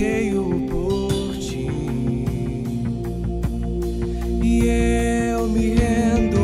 morreio por ti e eu me rendo.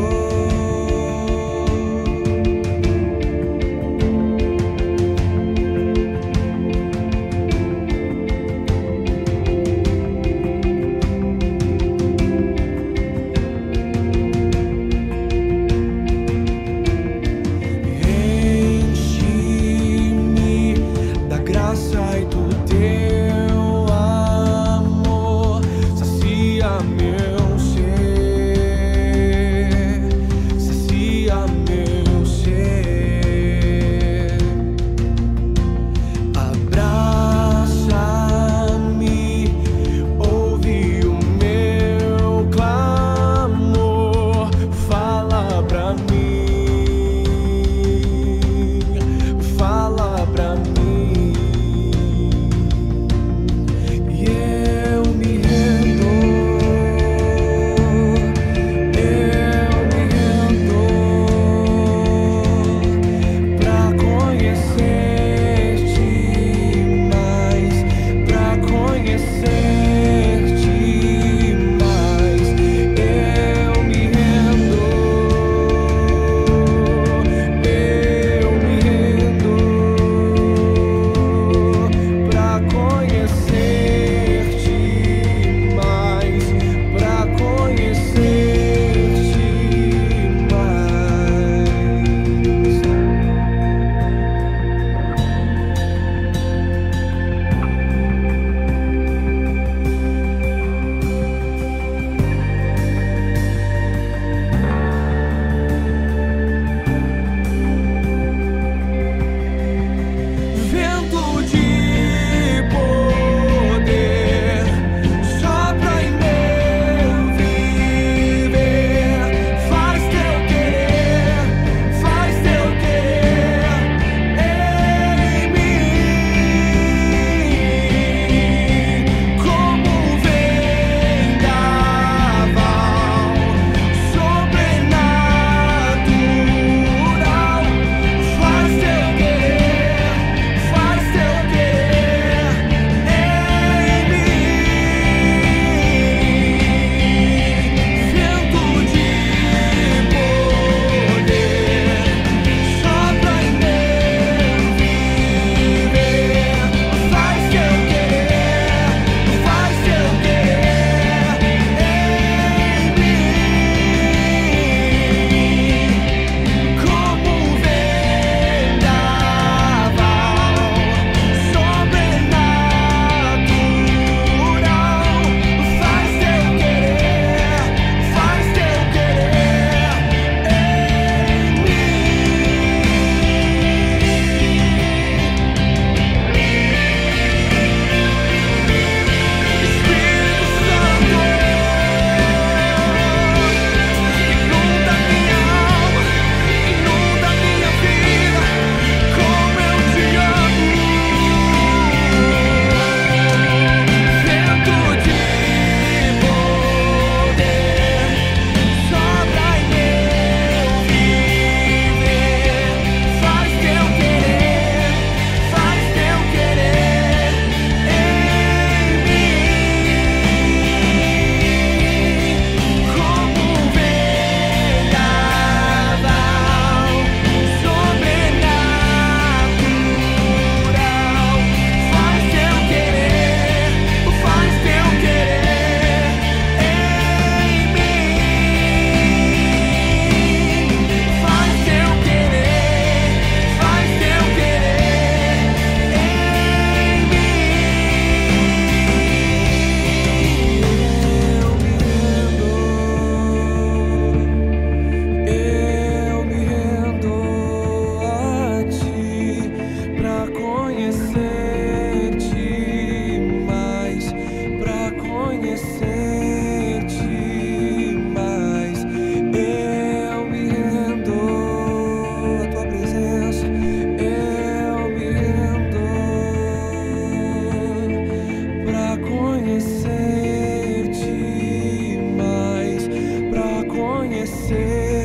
Conhecer-te mais, pra conhecer.